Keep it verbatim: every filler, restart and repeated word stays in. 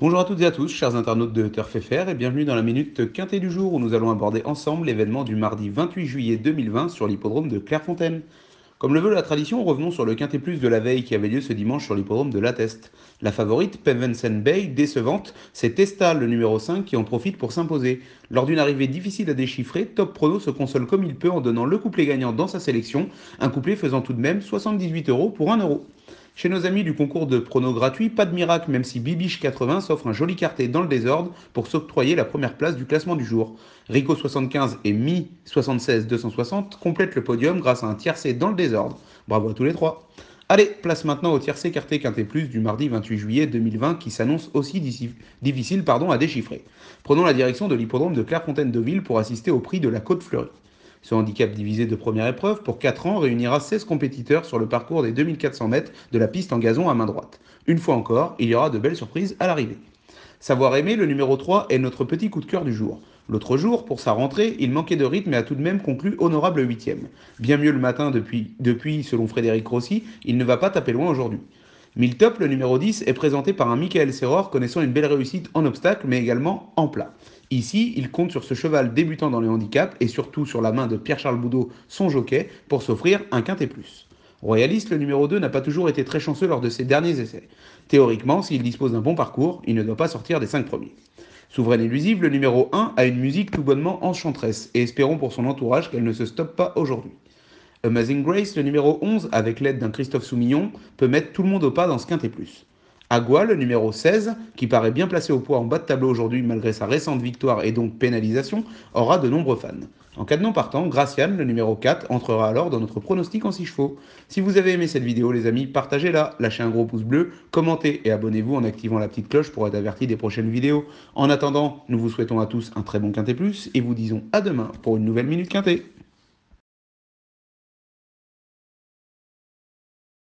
Bonjour à toutes et à tous, chers internautes de Turf F R, et bienvenue dans la Minute Quinté du jour où nous allons aborder ensemble l'événement du mardi vingt-huit juillet deux mille vingt sur l'hippodrome de Clairefontaine. Comme le veut la tradition, revenons sur le Quinté+ de la veille qui avait lieu ce dimanche sur l'hippodrome de La Teste. La favorite, Pevensen Bay, décevante, c'est Testa, le numéro cinq, qui en profite pour s'imposer. Lors d'une arrivée difficile à déchiffrer, Top Prono se console comme il peut en donnant le couplet gagnant dans sa sélection, un couplet faisant tout de même soixante-dix-huit euros pour un euro. Chez nos amis du concours de pronos gratuit, pas de miracle même si Bibiche quatre-vingts s'offre un joli quartet dans le désordre pour s'octroyer la première place du classement du jour. Rico soixante-quinze et Mi soixante-seize deux cent soixante complètent le podium grâce à un tiercé dans le désordre. Bravo à tous les trois. Allez, place maintenant au tiercé quarté Quinté+ du mardi vingt-huit juillet deux mille vingt qui s'annonce aussi difficile pardon, à déchiffrer. Prenons la direction de l'hippodrome de Clairefontaine-Deauville pour assister au prix de la Côte-Fleurie. Ce handicap divisé de première épreuve pour quatre ans réunira seize compétiteurs sur le parcours des deux mille quatre cents mètres de la piste en gazon à main droite. Une fois encore, il y aura de belles surprises à l'arrivée. Savoir aimer, le numéro trois, est notre petit coup de cœur du jour. L'autre jour, pour sa rentrée, il manquait de rythme et a tout de même conclu honorable huitième. Bien mieux le matin depuis, depuis, selon Frédéric Grossi, il ne va pas taper loin aujourd'hui. Miltop, le numéro dix, est présenté par un Michael Serreur connaissant une belle réussite en obstacle mais également en plat. Ici, il compte sur ce cheval débutant dans les handicaps et surtout sur la main de Pierre-Charles Boudot, son jockey, pour s'offrir un quinté plus. Royaliste, le numéro deux, n'a pas toujours été très chanceux lors de ses derniers essais. Théoriquement, s'il dispose d'un bon parcours, il ne doit pas sortir des cinq premiers. Souveraine élusive, le numéro un, a une musique tout bonnement enchanteresse et espérons pour son entourage qu'elle ne se stoppe pas aujourd'hui. Amazing Grace, le numéro onze, avec l'aide d'un Christophe Soumillon, peut mettre tout le monde au pas dans ce quinté plus. Agua, le numéro seize, qui paraît bien placé au poids en bas de tableau aujourd'hui malgré sa récente victoire et donc pénalisation, aura de nombreux fans. En cas de non partant, Graciane, le numéro quatre, entrera alors dans notre pronostic en six chevaux. Si vous avez aimé cette vidéo les amis, partagez-la, lâchez un gros pouce bleu, commentez et abonnez-vous en activant la petite cloche pour être averti des prochaines vidéos. En attendant, nous vous souhaitons à tous un très bon Quinté+, et vous disons à demain pour une nouvelle Minute Quinté.